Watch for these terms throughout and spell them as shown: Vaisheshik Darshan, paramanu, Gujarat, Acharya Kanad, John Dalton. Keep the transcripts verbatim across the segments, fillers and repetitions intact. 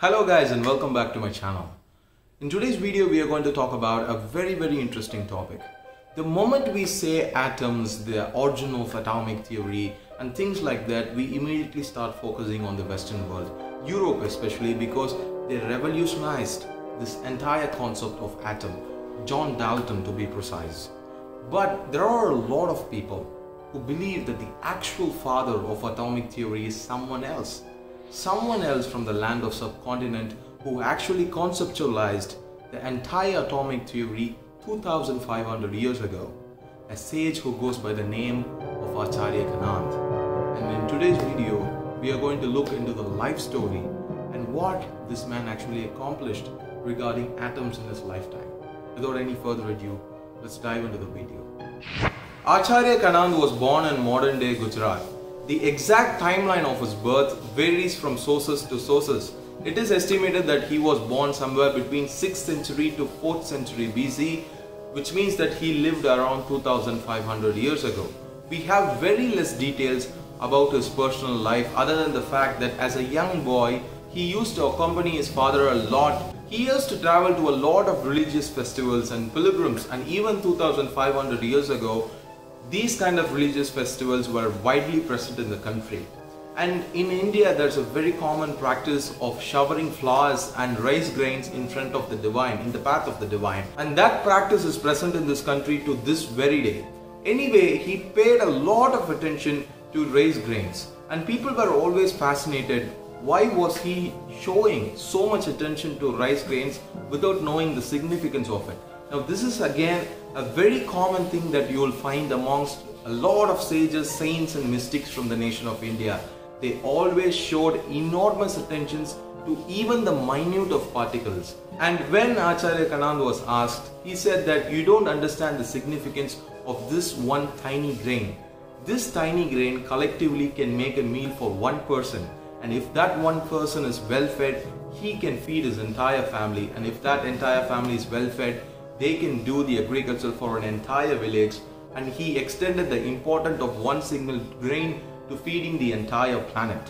Hello guys and welcome back to my channel. In today's video we are going to talk about a very very interesting topic. The moment we say atoms, the origin of atomic theory and things like that, we immediately start focusing on the Western world, Europe especially, because they revolutionized this entire concept of atom, John Dalton to be precise. But there are a lot of people who believe that the actual father of atomic theory is someone else. Someone else from the land of subcontinent who actually conceptualized the entire atomic theory two thousand five hundred years ago, a sage who goes by the name of Acharya Kanad. And in today's video, we are going to look into the life story and what this man actually accomplished regarding atoms in his lifetime. Without any further ado, let's dive into the video. Acharya Kanad was born in modern-day Gujarat. The exact timeline of his birth varies from sources to sources. It is estimated that he was born somewhere between sixth century to fourth century B C, which means that he lived around two thousand five hundred years ago. We have very less details about his personal life other than the fact that as a young boy, he used to accompany his father a lot. He used to travel to a lot of religious festivals and pilgrims, and even two thousand five hundred years ago, these kind of religious festivals were widely present in the country. And in India, there's a very common practice of showering flowers and rice grains in front of the divine, in the path of the divine. And that practice is present in this country to this very day. Anyway, he paid a lot of attention to rice grains. And people were always fascinated. Why was he showing so much attention to rice grains without knowing the significance of it? Now, this is again a very common thing that you will find amongst a lot of sages, saints and mystics from the nation of India. They always showed enormous attentions to even the minute of particles. And when Acharya Kanad was asked, he said that you don't understand the significance of this one tiny grain. This tiny grain collectively can make a meal for one person. And if that one person is well fed, he can feed his entire family. And if that entire family is well fed, they can do the agriculture for an entire village. And he extended the importance of one single grain to feeding the entire planet.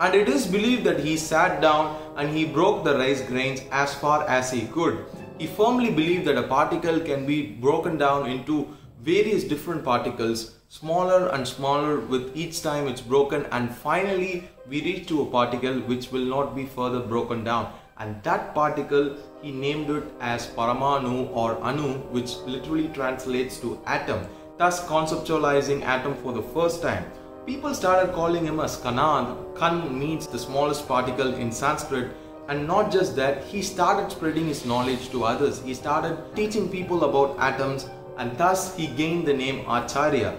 And it is believed that he sat down and he broke the rice grains as far as he could. He firmly believed that a particle can be broken down into various different particles, smaller and smaller with each time it's broken, and finally we reach to a particle which will not be further broken down. And that particle, he named it as paramanu or anu, which literally translates to atom, thus conceptualizing atom for the first time. People started calling him as Kanad. Kan means the smallest particle in Sanskrit. And not just that, he started spreading his knowledge to others. He started teaching people about atoms, and thus he gained the name Acharya.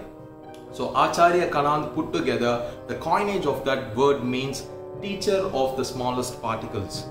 So Acharya Kanad put together, the coinage of that word means teacher of the smallest particles.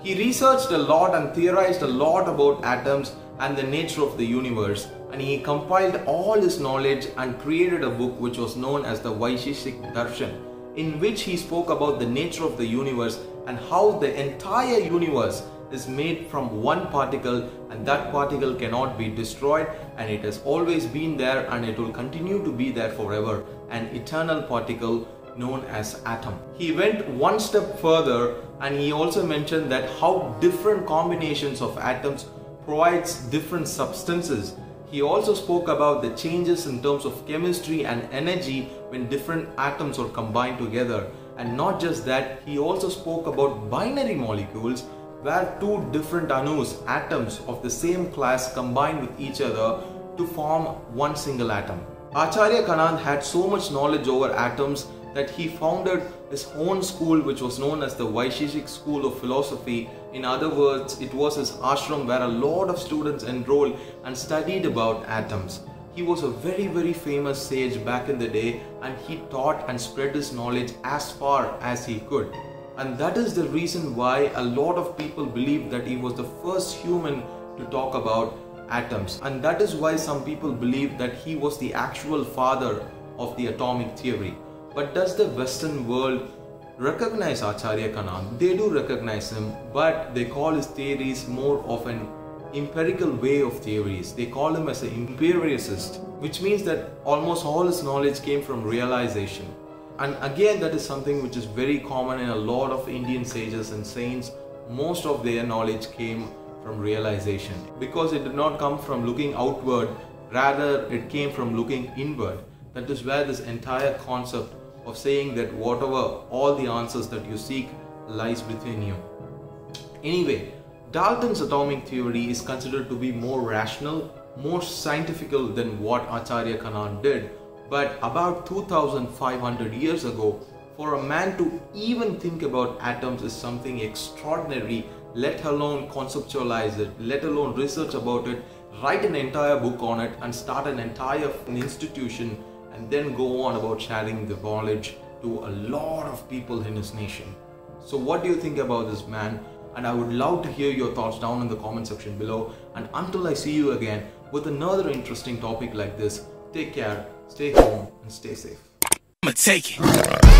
He researched a lot and theorized a lot about atoms and the nature of the universe, and he compiled all his knowledge and created a book which was known as the Vaisheshik Darshan, in which he spoke about the nature of the universe and how the entire universe is made from one particle, and that particle cannot be destroyed, and it has always been there and it will continue to be there forever, an eternal particle known as atom. He went one step further and he also mentioned that how different combinations of atoms provides different substances. He also spoke about the changes in terms of chemistry and energy when different atoms are combined together. And not just that, he also spoke about binary molecules where two different anus, atoms of the same class, combine with each other to form one single atom. Acharya Kanad had so much knowledge over atoms that he founded his own school which was known as the Vaisheshik School of Philosophy. In other words, it was his ashram where a lot of students enrolled and studied about atoms. He was a very very famous sage back in the day, and he taught and spread his knowledge as far as he could. And that is the reason why a lot of people believe that he was the first human to talk about atoms. And that is why some people believe that he was the actual father of the atomic theory. But does the Western world recognize Acharya Kanad? They do recognize him, but they call his theories more of an empirical way of theories. They call him as an empiricist, which means that almost all his knowledge came from realization. And again, that is something which is very common in a lot of Indian sages and saints. Most of their knowledge came from realization, because it did not come from looking outward, rather it came from looking inward. That is where this entire concept of saying that whatever, all the answers that you seek lies within you. Anyway, Dalton's atomic theory is considered to be more rational, more scientifical than what Acharya Kanad did. But about two thousand five hundred years ago, for a man to even think about atoms is something extraordinary, let alone conceptualize it, let alone research about it, write an entire book on it, and start an entire institution, and then go on about sharing the knowledge to a lot of people in his nation. So what do you think about this man? And I would love to hear your thoughts down in the comment section below. And until I see you again with another interesting topic like this, take care. Stay home and stay safe. I'm gonna take it.